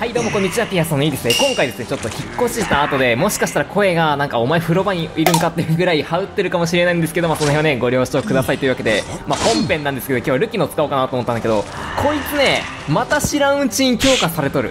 はい、どうもこんにちは、ピアソンのいいですね。今回ですね、ちょっと引っ越した後で、もしかしたら声が、なんかお前風呂場にいるんかっていうぐらい、羽打ってるかもしれないんですけど、まあその辺をね、ご了承くださいというわけで、まあ本編なんですけど、今日ルキの使おうかなと思ったんだけど、こいつね、また知らんうちに強化されとる。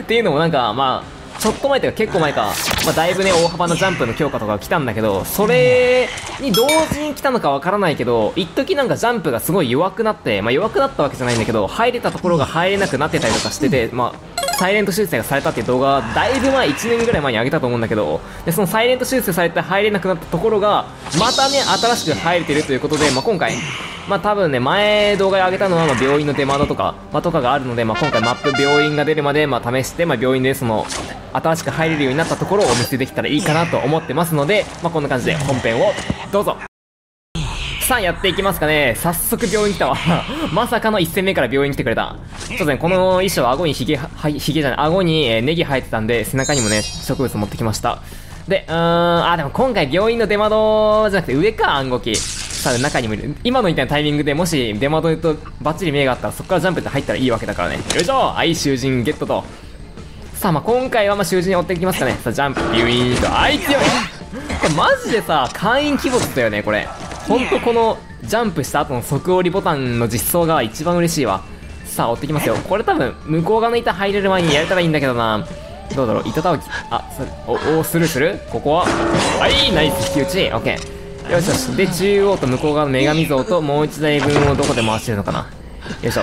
っていうのもなんか、まあ、ちょっと前というか結構前か、まあだいぶね、大幅なジャンプの強化とか来たんだけど、それに同時に来たのかわからないけど、一時なんかジャンプがすごい弱くなって、まあ弱くなったわけじゃないんだけど、入れたところが入れなくなってたりとかしてて、まあ、サイレント修正がされたっていう動画だいぶ前、1年ぐらい前に上げたと思うんだけど、でそのサイレント修正されて入れなくなったところがまたね、新しく入れてるということで、まあ、今回、まあ、多分ね、前動画で上げたのはまあ病院の出窓とか、まあ、とかがあるので、まあ、今回マップ病院が出るまでまあ試して、まあ、病院でその新しく入れるようになったところをお見せできたらいいかなと思ってますので、まあ、こんな感じで本編をどうぞ。さあやっていきますかね。早速病院来たわ。まさかの1戦目から病院来てくれた。ちょっとね、この衣装は顎に顎にネギ生えてたんで、背中にもね、植物持ってきました。で、でも今回病院の出窓じゃなくて上か、暗号機。多分中にもいる。今のみたいなタイミングでもし出窓とバッチリ目があったら、そこからジャンプって入ったらいいわけだからね。よいしょ、はい、囚人ゲットと。さあ、まあ今回はまあ囚人追っていきますかね。さあ、ジャンプ、ビューイーンと。あい、強い。これマジでさ、会員鬼没だよね、これ。ほんとこのジャンプした後の即折りボタンの実装が一番嬉しいわ。さあ追ってきますよ。これ多分向こう側の板入れる前にやれたらいいんだけどな。どうだろう、板たたき、あ、それおスルーする。ここははい、ナイス引き打ち。オッケー、よしよし。で中央と向こう側の女神像ともう1台分をどこで回してるのかな。よいし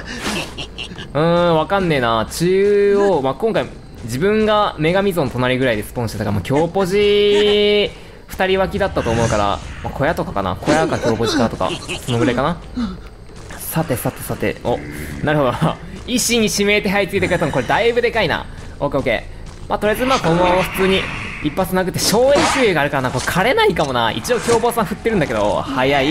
ょ。わかんねえな。中央、まあ、今回自分が女神像の隣ぐらいでスポーンしてたから、もう強ポジ二人脇だったと思うから、まあ、小屋とかかな。小屋か強ポジかとか、そのぐらいかな。さてさてさて、お、なるほど。医師に指名手配ついてくれたの、これだいぶでかいな。オッケーオッケー。まあとりあえずまあこのまま普通に一発殴って、省エネ周囲があるからな。これ枯れないかもな。一応凶暴さん振ってるんだけど、早い。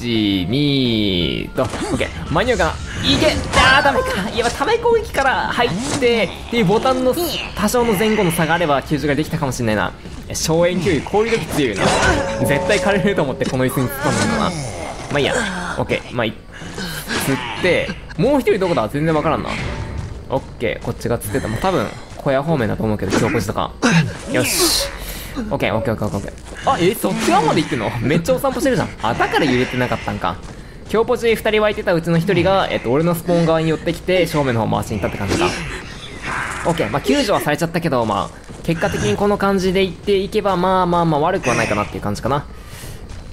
12と、オッケー。間に合うかな。いけ、あーダメか。いや、ため攻撃から入ってっていうボタンの多少の前後の差があれば救助ができたかもしれないな。荘園給油氷時強いな。絶対枯れると思ってこの椅子に突っ込んだのかな。まあいいや。オッケー。まあいっ、釣ってもう一人どこだ全然わからんな。オッケー、こっちが釣ってた。もう多分小屋方面だと思うけど、強行時とか。よし。オッケーオッケーオッケーオッケー。あ、そっち側まで行ってんの。めっちゃお散歩してるじゃん。あ、だから揺れてなかったんか。強ポジ2人湧いてたうちの1人が、俺のスポーン側に寄ってきて正面の方回しに行ったって感じだ。オッケー、まあ、救助はされちゃったけど、まあ、結果的にこの感じで行っていけば、まあまあまあ悪くはないかなっていう感じかな。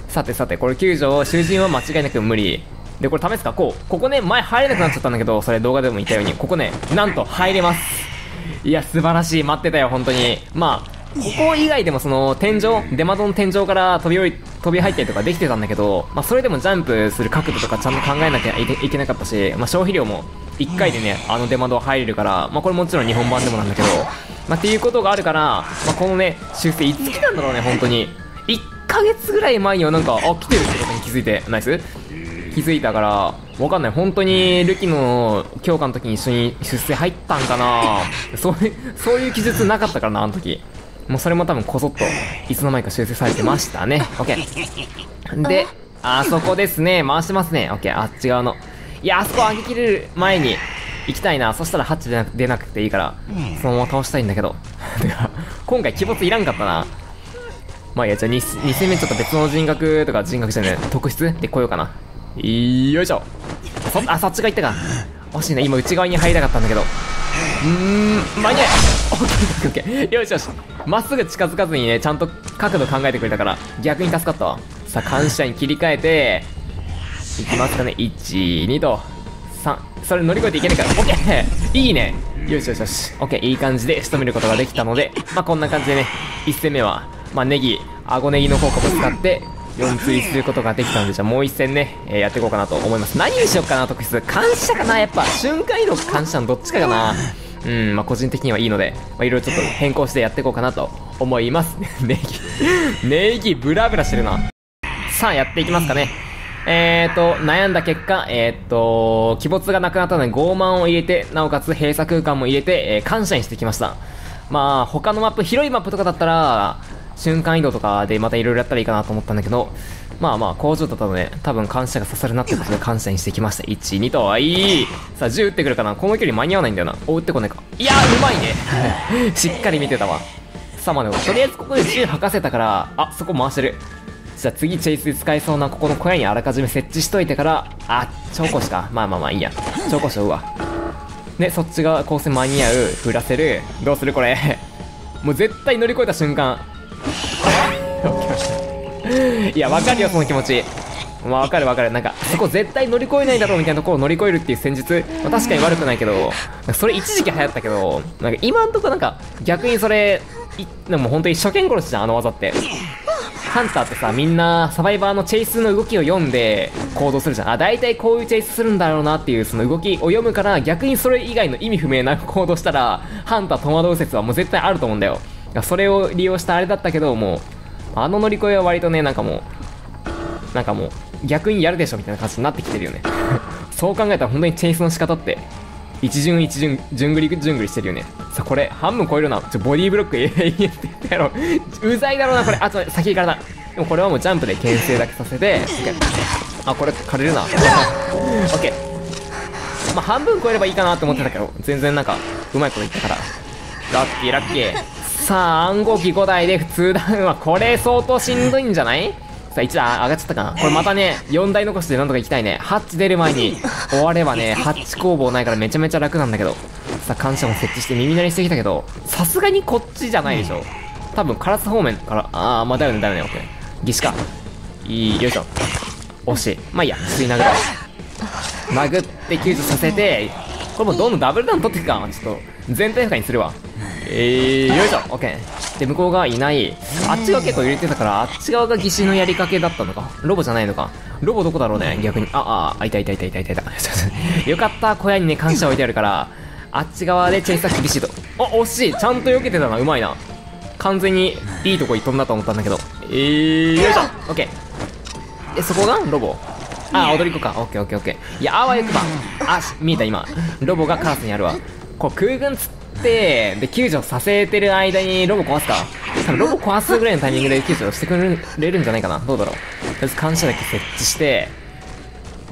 さてさて、これ救助を、囚人は間違いなく無理。で、これ試すか、こう。ここね、前入れなくなっちゃったんだけど、それ動画でも言ったように、ここね、なんと入れます。いや、素晴らしい。待ってたよ、本当に。まあ、ここ以外でもその天井、出窓の天井から飛び入ったりとかできてたんだけど、まあ、それでもジャンプする角度とかちゃんと考えなきゃいけなかったし、まあ、消費量も1回でね、あの出窓入れるから、まあ、これもちろん日本版でもなんだけど、まあ、っていうことがあるから、まあ、このね、修正いつ来たんだろうね、本当に。1ヶ月ぐらい前にはなんか、あ、来てるってことに気づいて、ナイス気づいたから、わかんない。本当に、ルキの強化の時に一緒に出世入ったんかな。そういう記述なかったからな、あの時。もうそれも多分こそっといつの間にか修正されてましたね。オッケー。で、あそこですね。回してますね。オッケー。あっち側の。いや、あそこ上げきれる前に行きたいな。そしたらハッチ出なくていいから、そのまま倒したいんだけど。てか、今回鬼没いらんかったな。まあいや、じゃあ 2戦目ちょっと別の人格とか人格じゃない、特質で来ようかな。よいしょ。あ、そっちが行ったか。惜しいな。今内側に入りたかったんだけど。間に合え。オッケーオッケー。よしよし。まっすぐ近づかずにね、ちゃんと角度考えてくれたから、逆に助かったわ。さあ、監視者に切り替えて、いきますかね。1、2と、3。それ乗り越えていけないから。オッケー、いいね。よしよしよし。オッケー、いい感じで仕留めることができたので、まあこんな感じでね、1戦目は、まあネギ、顎ネギの効果も使って、4追することができたので、じゃあもう一戦ね、やっていこうかなと思います。何にしようかな、特質。感謝かな、やっぱ。瞬間移動か感謝のどっちかかな。うん、まあ個人的にはいいので、まあいろいろちょっと変更してやっていこうかなと思います。ネギブラブラしてるな。さあ、やっていきますかね。悩んだ結果、鬼没がなくなったので傲慢を入れて、なおかつ閉鎖空間も入れて、感謝にしてきました。まあ他のマップ、広いマップとかだったら、瞬間移動とかでまたいろいろやったらいいかなと思ったんだけど、まあまあ工場と多分感謝が刺さるなってことで感謝にしてきました。1、2と、はいい。さあ10打ってくるかな。この距離間に合わないんだよな。お、打ってこないか。いやーうまいねしっかり見てたわ。さあまあでもとりあえずここで銃吐かせたから、あそこ回してる。じゃあ次チェイス使えそうなここの小屋にあらかじめ設置しといてから、あ超腰か。まあまあまあいいや、超腰を追うわ。でそっち側光線間に合う、振らせる。どうするこれもう絶対乗り越えた瞬間いや分かるよその気持ち、まあ、分かる分かる。なんかそこ絶対乗り越えないだろうみたいなところを乗り越えるっていう戦術、まあ、確かに悪くないけど、それ一時期流行ったけど、なんか今んとこなんか逆にそれでも本当に初見殺しじゃんあの技って。ハンターってさみんなサバイバーのチェイスの動きを読んで行動するじゃん。あ大体こういうチェイスするんだろうなっていうその動きを読むから、逆にそれ以外の意味不明な行動したらハンター戸惑う説はもう絶対あると思うんだよ。それを利用したあれだったけど、もうあの乗り越えは割とね、なんかもう逆にやるでしょみたいな感じになってきてるよねそう考えたら本当にチェイスの仕方って一巡一巡順繰りしてるよね。さあこれ半分超えるな。ボディーブロック永遠って言ったやろうざいだろうなこれ。あと先行かれた。でもこれはもうジャンプで牽制だけさせて、あこれ枯れるなオッケー。まあ半分超えればいいかなと思ってたけど、全然なんかうまいこといったからラッキーラッキー。さあ暗号機5台で普通ダウンはこれ相当しんどいんじゃない。さあ1段上がっちゃったかな。これまたね4台残してなんとか行きたいね。ハッチ出る前に終わればね、ハッチ工房ないからめちゃめちゃ楽なんだけど。さあ感謝も設置して耳鳴りしてきたけど、さすがにこっちじゃないでしょ多分。唐津方面から、ああまあだよねだよね。オッケー義士かいいよいしょ惜しい。まあいいや吸い殴ろう。殴って救助させて、これもうどんどんダブルダウン取っていくか。ちょっと全体負荷にするわ。よいしょ OK で向こう側いない。あっち側結構揺れてたから、あっち側が義手のやりかけだったのか。ロボじゃないのか。ロボどこだろうね逆に。あいたいたいたいたいたいたよかった、小屋にね感謝置いてあるから、あっち側でチェイスは厳しいと。あ惜しい、ちゃんと避けてたな。うまいな、完全にいいとこに飛んだと思ったんだけど。よいしょ OK でそこがロボ、あ踊り子か。 OKOKOK いやあわよくば、あ見えた今ロボがカラスにあるわ。こう空軍つってで救助させてる間にロボ壊すか。多分ロボ壊すぐらいのタイミングで救助してくれるんじゃないかな。どうだろう。とりあえず感謝だけ設置して、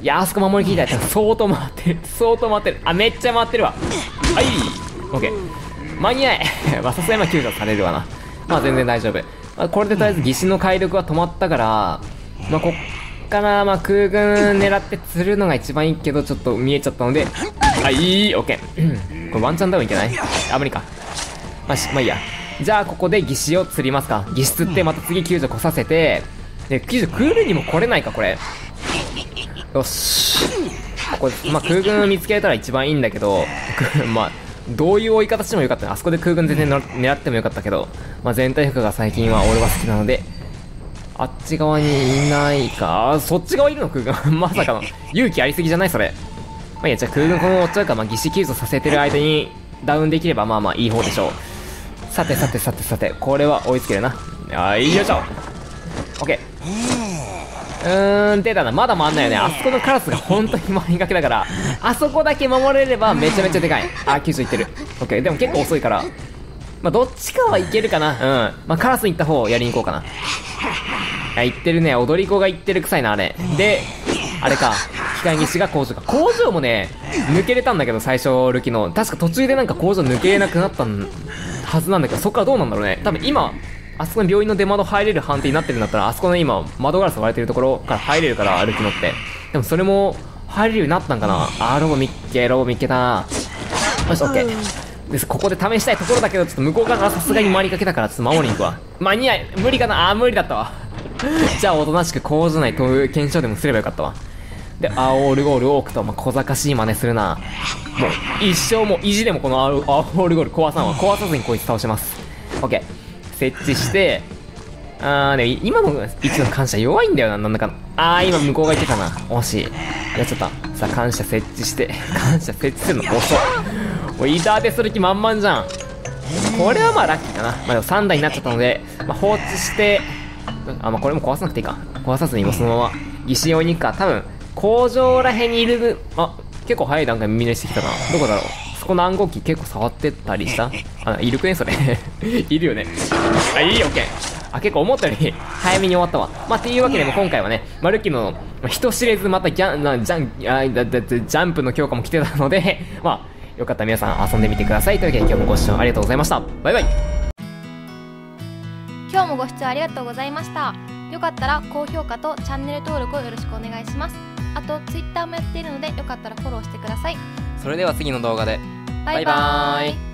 いやあそこ守りきりたい。相当回ってる相当回ってる。あめっちゃ回ってるわ。はい OK 間に合えさすがに救助されるわな。まあ全然大丈夫、まあ、これでとりあえず義手の解読は止まったから、まあこっからまあ空軍狙って釣るのが一番いいけど、ちょっと見えちゃったので、はい、オッケー。これワンチャンダウンいけない？あ、無理か。まあいいや。じゃあ、ここで義手を釣りますか。義手釣って、また次救助来させて。で、救助、空軍にも来れないか、これ。よし。これ、まあ、空軍見つけられたら一番いいんだけど、まあ、どういう追い方してもよかったね。あそこで空軍全然狙ってもよかったけど、まあ、全体服が最近は俺は好きなので、あっち側にいないか。そっち側いるの空軍。まさかの。勇気ありすぎじゃないそれ。まあいや、じゃあ空軍この追っちゃうか、まあ義手救助させてる間にダウンできればまあまあいい方でしょう。さてさてさてさて、これは追いつけるな。あいよいしょ OK 出たな。まだ回んないよね。あそこのカラスが本当に回りがけだから、あそこだけ守れればめちゃめちゃでかい。あ救助いってる OK でも結構遅いから、まあどっちかはいけるかな。うんまあカラス行った方をやりに行こうかな。あ行ってるね、踊り子が行ってる臭いなあれで。あれか機械技師が工場か。工場もね抜けれたんだけど最初ルキの確か途中でなんか工場抜けれなくなったはずなんだけど、そっからどうなんだろうね。多分今あそこの病院の出窓入れる判定になってるんだったら、あそこの今窓ガラス割れてるところから入れるからルキのって。でもそれも入れるようになったんかな。あロボ見っけロボ見っけた。よし OK です。ここで試したいところだけど、ちょっと向こう側からさすがに回りかけたから、ちょっと守りに行くわ。間に合い無理かな。あ無理だったわじゃあおとなしく工場内飛ぶ検証でもすればよかったわ。で、煽るゴール多くと、まあ、小賢しい真似するな。もう、一生もう意地でもこの煽るゴール壊さんは、壊さずにこいつ倒します。オッケー。設置して、でも今の位置の感謝弱いんだよな、なんだか。今向こうがいてたな。惜しい。やっちゃった。さあ、感謝設置して、感謝設置するの遅い。もう、イーターでする気満々じゃん。これはまあ、ラッキーかな。まあ、でも3台になっちゃったので、まあ、放置して、まあ、これも壊さなくていいか。壊さずにもそのまま、疑心用に行くか。多分工場らへんにいる。あ結構早い段階耳鳴りしてきたな。どこだろう。そこの暗号機結構触ってたりした。いるくねそれいるよね。あいい OK あ、結構思ったより早めに終わったわ。まあ、っていうわけでも今回はね、まあ、ルキの人知れずまたジャンプの強化も来てたので、まあ、よかったら皆さん遊んでみてください。というわけで今日もご視聴ありがとうございました。バイバイ。今日もご視聴ありがとうございました。よかったら高評価とチャンネル登録をよろしくお願いします。あと Twitter もやっているのでよかったらフォローしてください。それでは次の動画で。バイバーイ。